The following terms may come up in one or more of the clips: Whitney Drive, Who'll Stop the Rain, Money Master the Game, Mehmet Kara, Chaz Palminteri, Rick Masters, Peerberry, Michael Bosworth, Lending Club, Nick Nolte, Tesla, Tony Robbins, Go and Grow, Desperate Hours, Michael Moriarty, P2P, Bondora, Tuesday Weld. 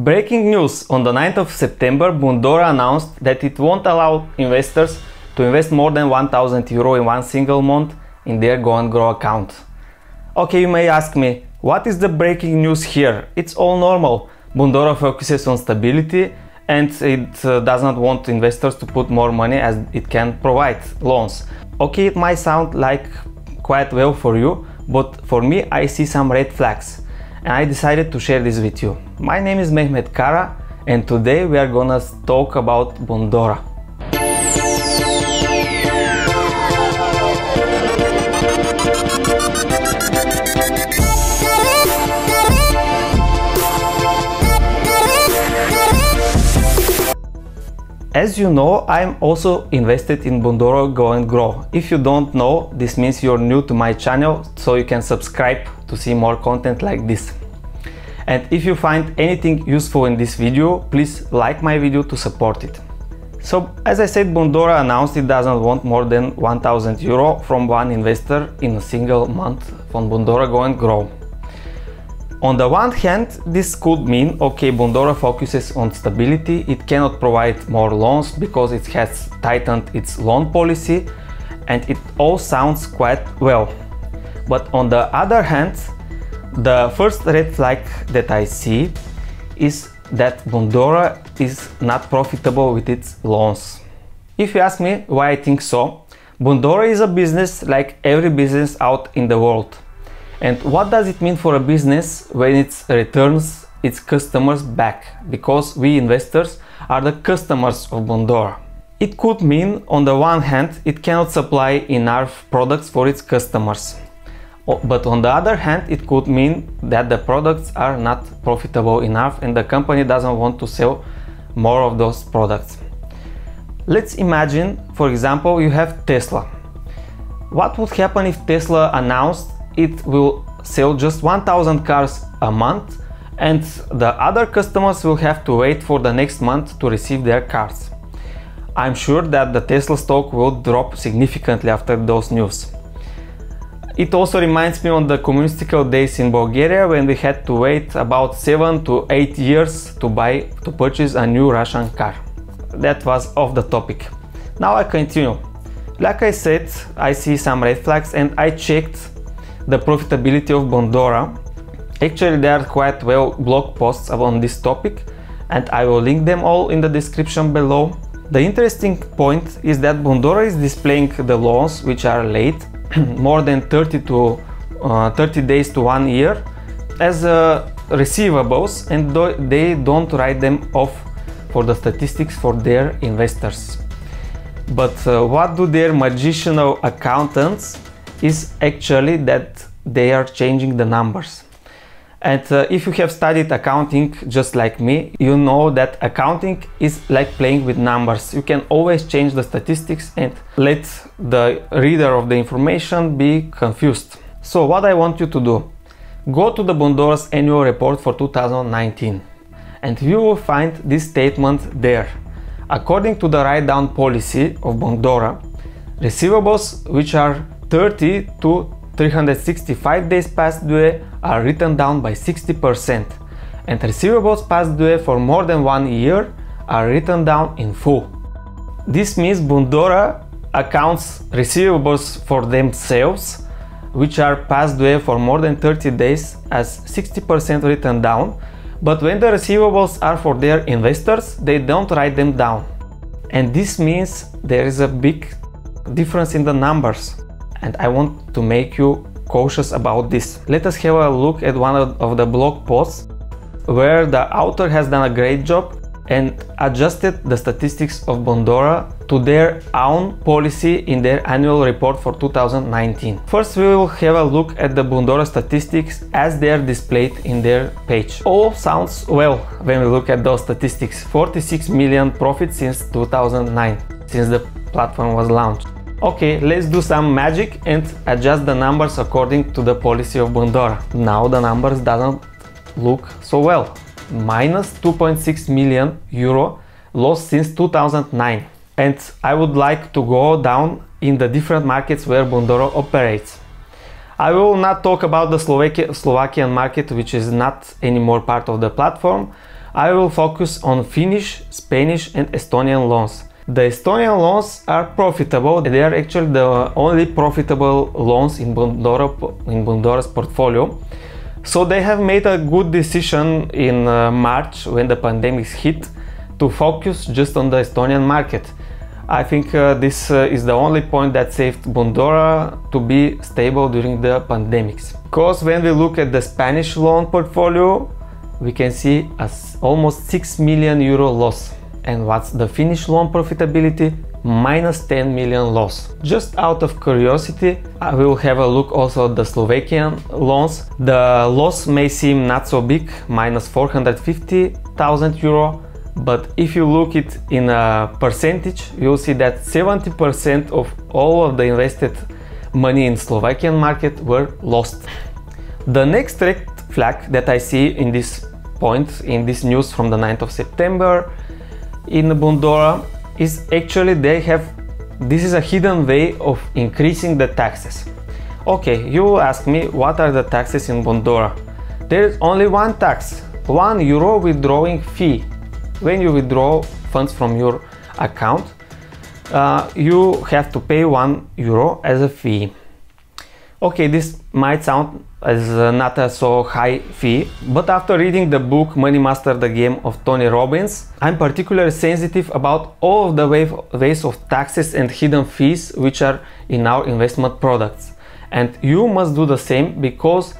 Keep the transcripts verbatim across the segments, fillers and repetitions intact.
Breaking news! On the ninth of September, Bondora announced that it won't allow investors to invest more than one thousand euro in one single month in their Go and Grow account. Okay, you may ask me, what is the breaking news here? It's all normal. Bondora focuses on stability and it uh, does not want investors to put more money as it can provide loans. Okay, it might sound like quite well for you, but for me I see some red flags. And I decided to share this with you. My name is Mehmet Kara and today we are gonna talk about Bondora. As you know, I'm also invested in Bondora Go and Grow. If you don't know, this means you're new to my channel, so you can subscribe to see more content like this. And if you find anything useful in this video, please like my video to support it. So, as I said, Bondora announced it doesn't want more than one thousand euro from one investor in a single month on Bondora Go and Grow. On the one hand, this could mean, okay, Bondora focuses on stability, it cannot provide more loans because it has tightened its loan policy, and it all sounds quite well. But on the other hand, the first red flag that I see is that Bondora is not profitable with its loans. If you ask me why I think so, Bondora is a business like every business out in the world. And what does it mean for a business when it returns its customers back? Because we investors are the customers of Bondora. It could mean, on the one hand, it cannot supply enough products for its customers. But on the other hand, it could mean that the products are not profitable enough and the company doesn't want to sell more of those products. Let's imagine, for example, you have Tesla. What would happen if Tesla announced it will sell just one thousand cars a month and the other customers will have to wait for the next month to receive their cars? I'm sure that the Tesla stock will drop significantly after those news. It also reminds me on the communistical days in Bulgaria when we had to wait about seven to eight years to buy to purchase a new Russian car. That was off the topic. Now I continue. Like I said, I see some red flags and I checked the profitability of Bondora. Actually, there are quite well blog posts on this topic and I will link them all in the description below. The interesting point is that Bondora is displaying the loans which are late, more than thirty to uh, thirty days to one year, as uh, receivables, and do they don't write them off for the statistics for their investors. But uh, what do their magicianal accountants is actually that they are changing the numbers. And uh, if you have studied accounting just like me, you know that accounting is like playing with numbers. You can always change the statistics and let the reader of the information be confused. So what I want you to do, go to the Bondora's annual report for two thousand nineteen and you will find this statement there. According to the write-down policy of Bondora, receivables which are thirty to three hundred sixty-five days past due are written down by sixty percent, and receivables past due for more than one year are written down in full. This means Bondora accounts receivables for themselves, which are past due for more than thirty days, as sixty percent written down, but when the receivables are for their investors, they don't write them down. And this means there is a big difference in the numbers. And I want to make you cautious about this. Let us have a look at one of the blog posts where the author has done a great job and adjusted the statistics of Bondora to their own policy in their annual report for two thousand nineteen. First, we will have a look at the Bondora statistics as they are displayed in their page. All sounds well when we look at those statistics. forty-six million profit since two thousand nine, since the platform was launched. Okay, let's do some magic and adjust the numbers according to the policy of Bondora. Now the numbers doesn't look so well. Minus two point six million euro lost since two thousand nine. And I would like to go down in the different markets where Bondora operates. I will not talk about the Slovak Slovakian market, which is not anymore part of the platform, I will focus on Finnish, Spanish and Estonian loans. The Estonian loans are profitable. They are actually the only profitable loans in Bondora, in Bondora's portfolio. So they have made a good decision in uh, March, when the pandemic hit, to focus just on the Estonian market. I think uh, this uh, is the only point that saved Bondora to be stable during the pandemics. Because when we look at the Spanish loan portfolio, we can see as almost six million euro loss. And what's the Finnish loan profitability? Minus ten million loss. Just out of curiosity, I will have a look also at the Slovakian loans. The loss may seem not so big, minus four hundred fifty thousand euro, but if you look it in a percentage, you'll see that seventy percent of all of the invested money in Slovakian market were lost. The next red flag that I see in this point, in this news from the ninth of September, in Bondora is actually they have, this is a hidden way of increasing the taxes. Okay, you ask me, what are the taxes in Bondora? There is only one tax, one euro withdrawing fee. When you withdraw funds from your account, uh, you have to pay one euro as a fee. Okay, this might sound as uh, not a so high fee, but after reading the book Money Master the Game of Tony Robbins, I'm particularly sensitive about all of the wave, ways of taxes and hidden fees which are in our investment products. And you must do the same, because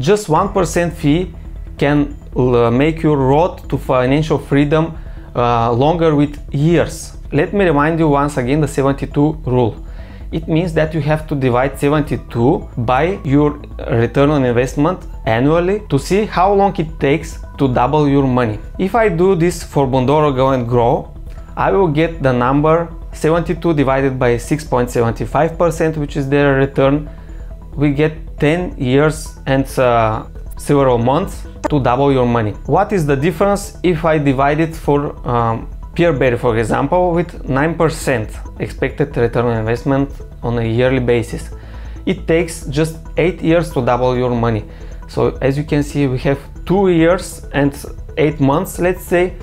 just one percent fee can uh, make your road to financial freedom uh, longer with years. Let me remind you once again the seventy-two rule. It means that you have to divide seventy-two by your return on investment annually to see how long it takes to double your money. If I do this for Bondora Go and Grow, I will get the number seventy-two divided by six point seven five percent, which is their return. We get ten years and uh, several months to double your money. What is the difference if I divide it for um, Peerberry, for example, with nine percent expected return on investment on a yearly basis? It takes just eight years to double your money. So as you can see, we have two years and eight months, let's say,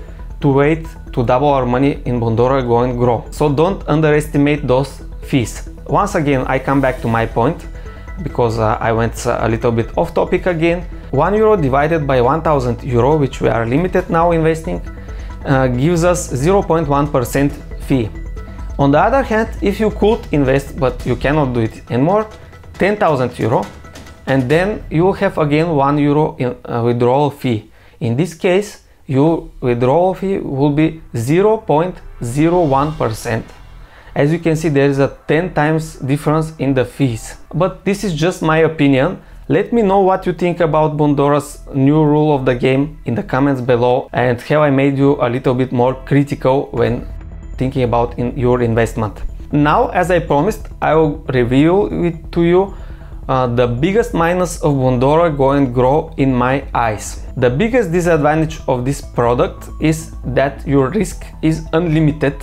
to wait to double our money in Bondora Go and Grow. So don't underestimate those fees. Once again, I come back to my point, because uh, I went a little bit off topic again. one euro divided by one thousand euro, which we are limited now investing, Uh, gives us zero point one percent fee. On the other hand, if you could invest but you cannot do it anymore, ten thousand euro, and then you will have again one euro in uh, withdrawal fee. In this case, your withdrawal fee will be zero point zero one percent. As you can see, there is a ten times difference in the fees. But this is just my opinion. Let me know what you think about Bondora's new rule of the game in the comments below, and have I made you a little bit more critical when thinking about in your investment. Now, as I promised, I will reveal it to you uh, the biggest minus of Bondora Go and Grow in my eyes. The biggest disadvantage of this product is that your risk is unlimited.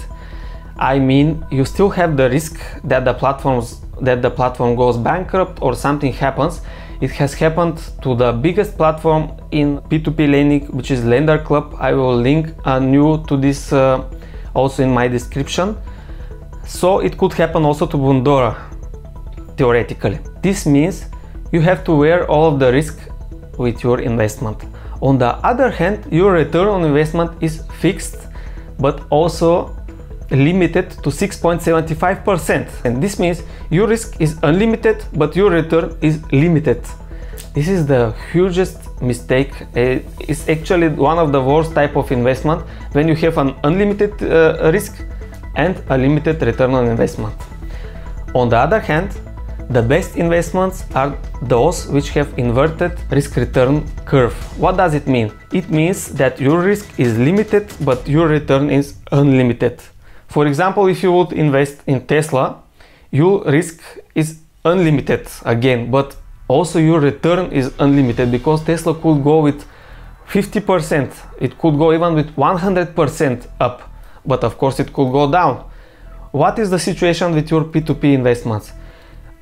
I mean, you still have the risk that the platforms that the platform goes bankrupt or something happens. It has happened to the biggest platform in P two P lending, which is Lending Club. I will link anew to this uh, also in my description. So it could happen also to Bondora, theoretically. This means you have to wear all of the risk with your investment. On the other hand, your return on investment is fixed, but also limited to six point seven five percent, and this means your risk is unlimited but your return is limited. This is the hugest mistake. It's actually one of the worst type of investment, when you have an unlimited uh, risk and a limited return on investment. On the other hand, the best investments are those which have inverted risk return curve. What does it mean? It means that your risk is limited but your return is unlimited. For example, if you would invest in Tesla, your risk is unlimited again, but also your return is unlimited, because Tesla could go with fifty percent, it could go even with one hundred percent up, but of course it could go down. What is the situation with your P two P investments?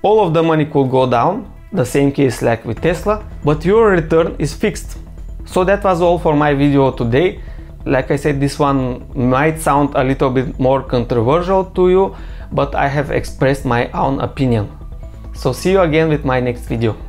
All of the money could go down, the same case like with Tesla, but your return is fixed. So that was all for my video today. Like I said, this one might sound a little bit more controversial to you, but I have expressed my own opinion. So see you again with my next video.